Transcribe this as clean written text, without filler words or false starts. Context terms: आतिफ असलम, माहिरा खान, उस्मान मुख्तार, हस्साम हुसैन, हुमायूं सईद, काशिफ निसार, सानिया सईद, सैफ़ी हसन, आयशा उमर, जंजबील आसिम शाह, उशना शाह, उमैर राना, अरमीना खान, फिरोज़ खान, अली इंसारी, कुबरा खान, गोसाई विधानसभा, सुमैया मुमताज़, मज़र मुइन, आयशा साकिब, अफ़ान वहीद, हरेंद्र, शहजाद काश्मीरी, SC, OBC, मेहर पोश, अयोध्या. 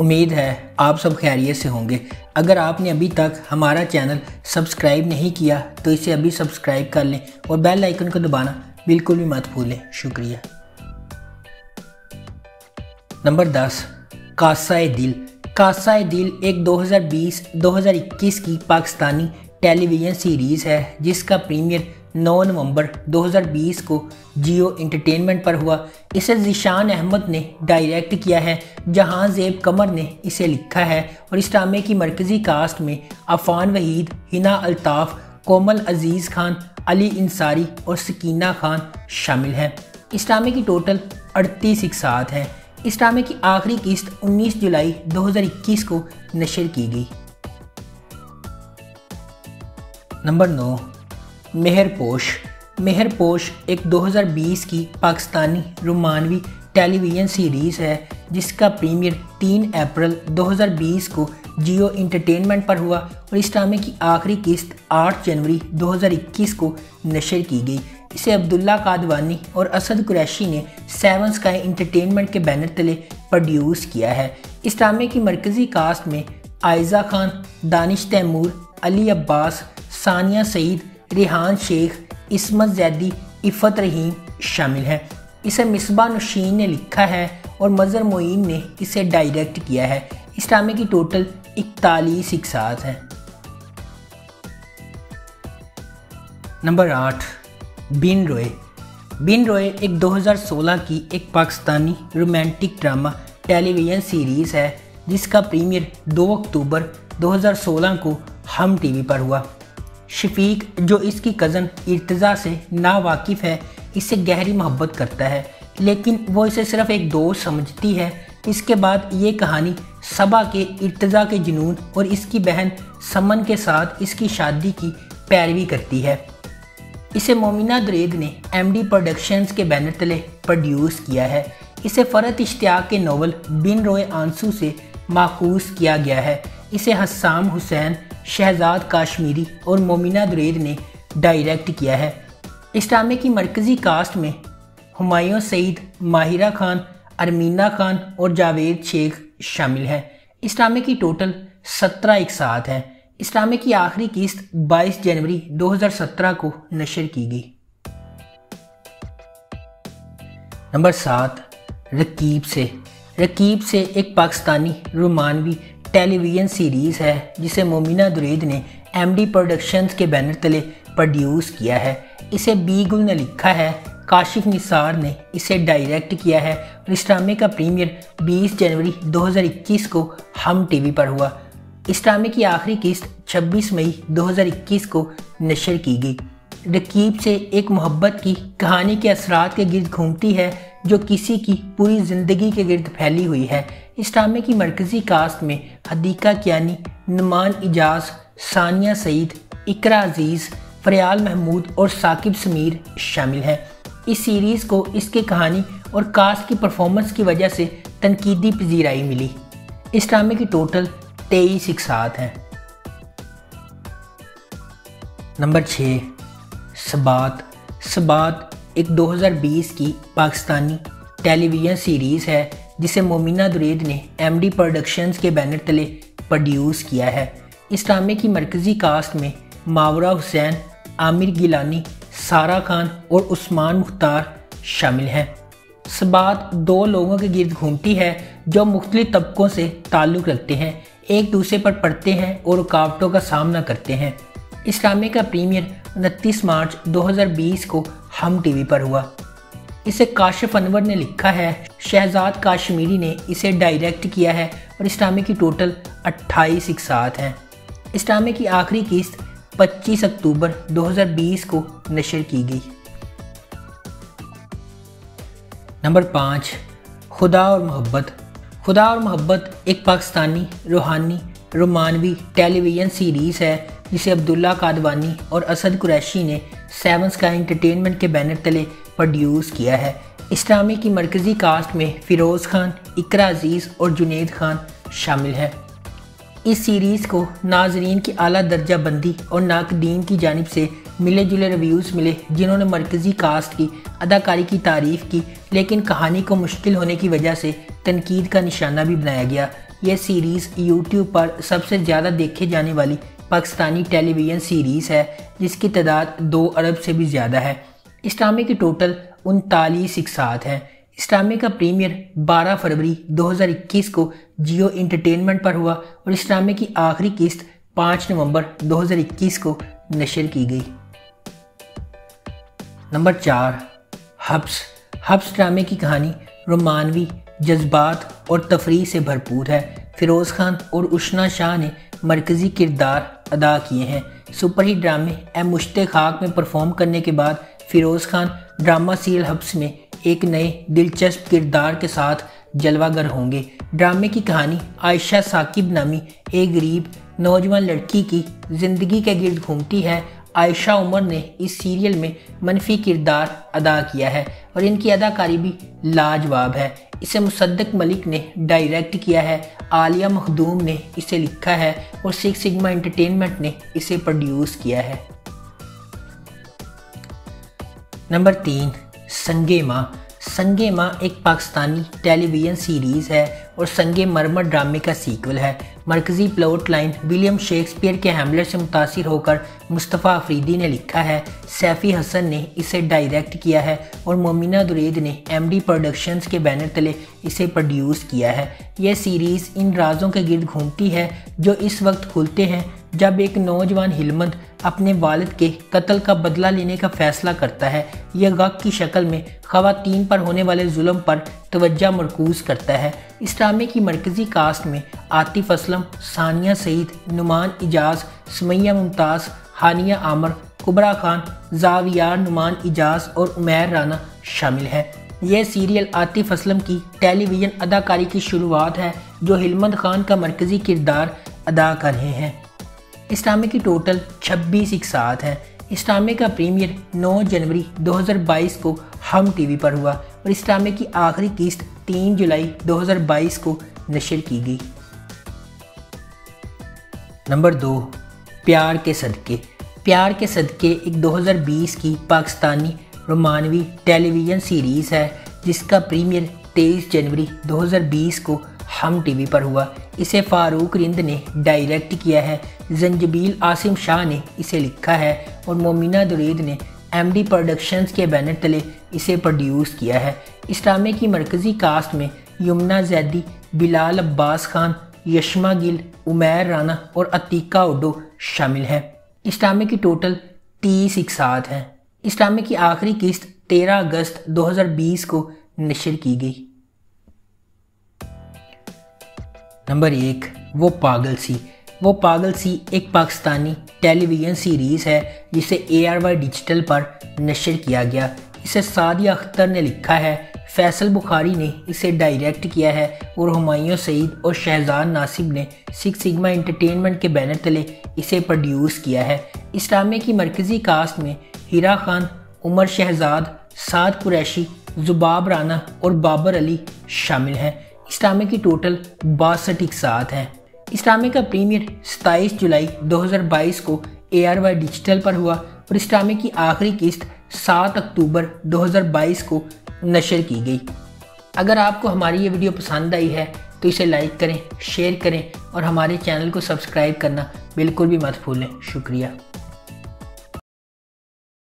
उम्मीद है आप सब खैरियत से होंगे। अगर आपने अभी तक हमारा चैनल सब्सक्राइब नहीं किया तो इसे अभी सब्सक्राइब कर लें और बेल आइकन को दबाना बिल्कुल भी मत भूलें। शुक्रिया। नंबर 10, काश्याय दिल। काश्याय दिल एक 2020-2021 की पाकिस्तानी टेलीविज़न सीरीज़ है जिसका प्रीमियर 9 नवंबर 2020 को जियो इंटरटेनमेंट पर हुआ। इसे जीशान अहमद ने डायरेक्ट किया है, जहां जैब कमर ने इसे लिखा है और इस ड्रामे की मरकज़ी कास्ट में अफ़ान वहीद, हिना अलताफ़, कोमल अजीज़ खान, अली इंसारी और सकीना खान शामिल हैं। इस ड्रामे की टोटल 38 इकसात हैं। इस ड्रामे की आखिरी किस्त 19 जुलाई 2021 को नशर की गई। नंबर 9, मेहर पोश। मेहर पोश एक 2020 की पाकिस्तानी रोमानवी टेलीविज़न सीरीज़ है जिसका प्रीमियर 3 अप्रैल 2020 को जियो इंटरटेनमेंट पर हुआ और इस ड्रामे की आखिरी किस्त 8 जनवरी 2021 को नशर की गई। इसे अब्दुल्ला कादवानी और असद कुरैशी ने सेवन स्काई इंटरटेनमेंट के बैनर तले प्रोड्यूस किया है। इस ड्रामे की मरकज़ी कास्ट में आयजा खान, दानिश तैमूर, अली अब्बास, सानिया सईद, रिहान शेख, इसमत जैदी, इफ़त रहीम शामिल हैं। इसे मिसबा ने लिखा है और मज़र मुइन ने इसे डायरेक्ट किया है। इस ड्रामे की टोटल 41 इकसात हैं। नंबर 8, बिन रोए। बिन रोए एक 2016 की एक Pakistani romantic drama television series है जिसका प्रीमियर 2 अक्टूबर 2016 को हम टीवी पर हुआ। शफीक, जो इसकी कज़न इर्तज़ा से नावाकिफ़ है, इससे गहरी मोहब्बत करता है लेकिन वो इसे सिर्फ एक दोस्त समझती है। इसके बाद ये कहानी सबा के, इर्तज़ा के जुनून और इसकी बहन समन के साथ इसकी शादी की पैरवी करती है। इसे मोमिना दुरैद ने एमडी प्रोडक्शंस के बैनर तले प्रोड्यूस किया है। इसे फरहत इश्तियाक के नावल बिन रोए आंसू से माकूस किया गया है। इसे हस्साम हुसैन, शहजाद काश्मीरी और मोमिना दुरैद ने डायरेक्ट किया है। इस ड्रामे की मरकज़ी कास्ट में हुमायूं सईद, माहिरा खान, अरमीना खान और जावेद शेख शामिल हैं। इस ड्रामे की टोटल 17 इकसात हैं। इस ड्रामे की आखिरी किस्त 22 जनवरी 2017 को नशर की गई। नंबर 7, रकीब से। रकीब से एक पाकिस्तानी रोमानवी टेलीविज़न सीरीज़ है जिसे मोमिना दुरैद ने एमडी प्रोडक्शंस के बैनर तले प्रोड्यूस किया है। इसे बीगुल ने लिखा है, काशिफ निसार ने इसे डायरेक्ट किया है और इस ड्रामे का प्रीमियर 20 जनवरी 2021 को हम टीवी पर हुआ। इस ड्रामे की आखिरी किस्त 26 मई 2021 को नशर की गई। रकीब से एक मोहब्बत की कहानी के असरात के गिर्द घूमती है जो किसी की पूरी ज़िंदगी के गिर्द फैली हुई है। इस ड्रामे की मरकज़ी कास्ट में हदीका कियानी, नुमान इजाज़, सानिया सईद, इकरा अजीज़, फरयाल महमूद और साकिब समीर शामिल हैं। इस सीरीज़ को इसकी कहानी और कास्ट की परफॉर्मेंस की वजह से तनकीदी पजीराई मिली। इस ड्रामे की टोटल 23 इकसात हैं। नंबर 6, सबात। सबात एक 2020 की पाकिस्तानी टेलीविज़न सीरीज़ है जिसे मोमिना दुरैद ने एमडी प्रोडक्शंस के बैनर तले प्रोड्यूस किया है। इस ड्रामे की मरकज़ी कास्ट में मावरा हुसैन, आमिर गिलानी, सारा खान और उस्मान मुख्तार शामिल हैं। सबात दो लोगों के गिर्द घूमती है जो मुख्तलिफ तबकों से ताल्लुक़ रखते हैं, एक दूसरे पर पड़ते हैं और रुकावटों का सामना करते हैं। इस ड्रामे का प्रीमियर 29 मार्च 2020 को हम टीवी पर हुआ। इसे काशिफ अनवर ने लिखा है, शहजाद काश्मीरी ने इसे डायरेक्ट किया है और इस ड्रामे की टोटल 28 इकसात हैं। इस ड्रामे की आखिरी किस्त 25 अक्टूबर 2020 को नशर की गई। नंबर 5, खुदा और मोहब्बत। खुदा और मोहब्बत एक पाकिस्तानी रूहानी रोमानवी टेलीविज़न सीरीज़ है जिसे अब्दुल्ला कादवानी और असद कुरैशी ने सेवन स्काई इंटरटेनमेंट के बैनर तले प्रोड्यूस किया है। इस ड्रामे की मरकज़ी कास्ट में फिरोज़ खान, इकरा अजीज़ और जुनेद खान शामिल हैं। इस सीरीज़ को नाजरीन की आला दर्जा बंदी और नाकदीन की जानिब से मिले जुले रिव्यूज़ मिले जिन्होंने मरकज़ी कास्ट की अदाकारी की तारीफ़ की लेकिन कहानी को मुश्किल होने की वजह से तनकीद का निशाना भी बनाया गया। यह सीरीज़ यूट्यूब पर सबसे ज़्यादा देखे जाने वाली पाकिस्तानी टेलीविज़न सीरीज़ है जिसकी तादाद 2 अरब से भी ज़्यादा है। इस ड्रामे के टोटल 39 इकसात हैं। इस ड्रामे का प्रीमियर 12 फरवरी 2021 को जियो इंटरटेनमेंट पर हुआ और इस ड्रामे की आखिरी किस्त 5 नवंबर 2021 को नशर की गई। Number 4, hubs. हब्स ड्रामे की कहानी रोमानवी जज्बात और तफरी से भरपूर है। फिरोज़ खान और उशना शाह ने मरकज़ी किरदार अदा किए हैं। सुपरहिट ड्रामे ए मुश्ते खाक में परफॉर्म करने के बाद फिरोज़ खान ड्रामा सीरियल हब्स में एक नए दिलचस्प किरदार के साथ जलवागर होंगे। ड्रामे की कहानी आयशा साकिब नामी एक गरीब नौजवान लड़की की ज़िंदगी के गिर्द घूमती है। आयशा उमर ने इस सीरियल में मनफी किरदार अदा किया है और इनकी अदाकारी भी लाजवाब है। इसे मुसद्दक मलिक ने डायरेक्ट किया है, आलिया मखदूम ने इसे लिखा है और सिक्स सिग्मा इंटरटेनमेंट ने इसे प्रोड्यूस किया है। नंबर 3, संगे माँ। संगे माँ एक पाकिस्तानी टेलीविज़न सीरीज़ है और संगे मरमर ड्रामे का सीक्वल है। मरकज़ी प्लॉट लाइन विलियम शेक्सपियर के हैमलेट से मुतासिर होकर मुस्तफ़ा अफरीदी ने लिखा है। सैफ़ी हसन ने इसे डायरेक्ट किया है और मोमिना दुरैद ने एमडी प्रोडक्शंस के बैनर तले इसे प्रोड्यूस किया है। यह सीरीज़ इन राज़ों के गिर्द घूमती है जो इस वक्त खुलते हैं जब एक नौजवान हिलमंद अपने वालिद के कत्ल का बदला लेने का फ़ैसला करता है। यह गक की शक्ल में ख़वातीन पर होने वाले जुल्म पर तवज्जो मरकूज़ करता है। इस ड्रामे की मरकज़ी कास्ट में आतिफ असलम, सानिया सईद, नुमान इजाज़, सुमैया मुमताज़, हानिया आमर, कुबरा खान, जावियार नुमान इजाज़ और उमैर राना शामिल हैं। यह सीरियल आतिफ असलम की टेलीविज़न अदाकारी की शुरुआत है जो हिलमंद खान का मरकज़ी किरदार अदा कर रहे हैं। इस ड्रामे की टोटल 26 इकसात हैं। इस ड्रामे का प्रीमियर 9 जनवरी 2022 को हम टीवी पर हुआ और इस ड्रामे की आखिरी किस्त 3 जुलाई 2022 को नशर की गई। नंबर 2, प्यार के सदक़े। प्यार के सदक़े एक 2020 की पाकिस्तानी रोमानवी टेलीविज़न सीरीज़ है जिसका प्रीमियर 23 जनवरी 2020 को हम टीवी पर हुआ। इसे फ़ारूक रिंद ने डायरेक्ट किया है। जंजबील आसिम शाह ने इसे लिखा है और मोमिना दुरैद ने एमडी प्रोडक्शंस के बैनर तले इसे प्रोड्यूस किया है। इस ड्रामे की मरकज़ी कास्ट में यमुना जैदी, बिलाल अब्बास खान, यशमा गिल, उमैर राना और अतीका उडो शामिल हैं। इस ड्रामे की टोटल 30 इकसात हैं। इस ड्रामे की आखिरी किस्त 13 अगस्त 2020 को नशर की गई। नंबर 1, वो पागल सी। वो पागल सी एक पाकिस्तानी टेलीविज़न सीरीज़ है जिसे ARY डिजिटल पर नशर किया गया। इसे सादिया अख्तर ने लिखा है, फैसल बुखारी ने इसे डायरेक्ट किया है और हुमायूं सईद और शहजाद नासिब ने सिक्स सिग्मा इंटरटेनमेंट के बैनर तले इसे प्रोड्यूस किया है। इस ड्रामे की मरकज़ी कास्ट में हिरा खान, उमर शहजाद, साद कुरैशी, जुबाब राना और बाबर अली शामिल हैं। इस ड्रामे की टोटल 62 इकसात हैं। इस ड्रामे का प्रीमियर 27 जुलाई 2022 को ARY डिजिटल पर हुआ और इस ड्रामे की आखिरी किस्त 7 अक्टूबर 2022 को नशर की गई। अगर आपको हमारी ये वीडियो पसंद आई है तो इसे लाइक करें, शेयर करें और हमारे चैनल को सब्सक्राइब करना बिल्कुल भी मत भूलें। शुक्रिया।